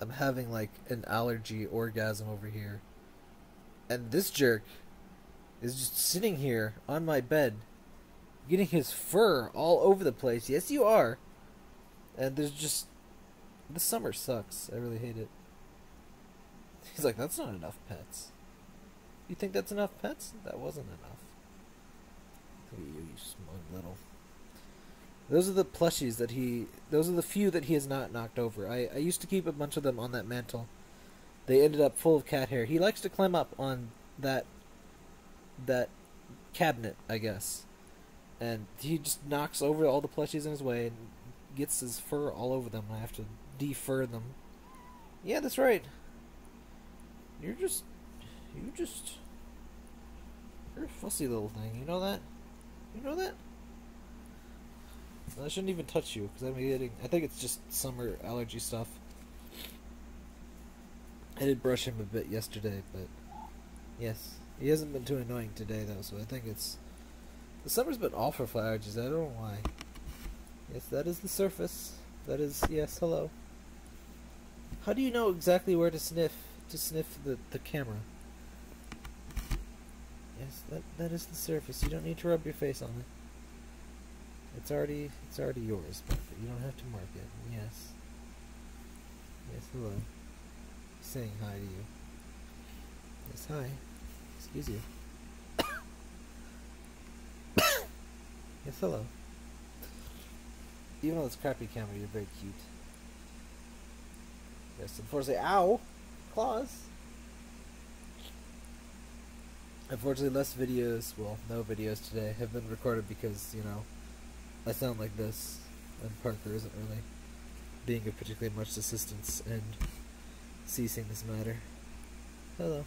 I'm having like an allergy orgasm over here. And this jerk is just sitting here on my bed, getting his fur all over the place. Yes, you are. And there's just... this summer sucks. I really hate it. He's like, that's not enough pets. You think that's enough pets? That wasn't enough. Look at you, you smug little... Those are the plushies that he... those are the few that he has not knocked over. I used to keep a bunch of them on that mantle. They ended up full of cat hair. He likes to climb up on that cabinet, I guess. And he just knocks over all the plushies in his way and gets his fur all over them. I have to de-fur them. Yeah, that's right. You're a fussy little thing. You know that? You know that? I shouldn't even touch you, because I think it's just summer allergy stuff. I did brush him a bit yesterday, but yes. He hasn't been too annoying today, though, so I think it's... the summer's been awful for allergies, I don't know why. Yes, that is the surface. That is... yes, hello. How do you know exactly where to sniff? To sniff the camera. Yes, that is the surface. You don't need to rub your face on it. It's already yours, but you don't have to mark it. Yes. Yes, hello. Saying hi to you. Yes, hi. Excuse you. Yes, hello. Even on this crappy camera, you're very cute. Yes, unfortunately, ow! Claws! Unfortunately, less videos, well, no videos today, have been recorded because, you know, I sound like this, and Parker isn't really being of particularly much assistance in ceasing this matter. Hello.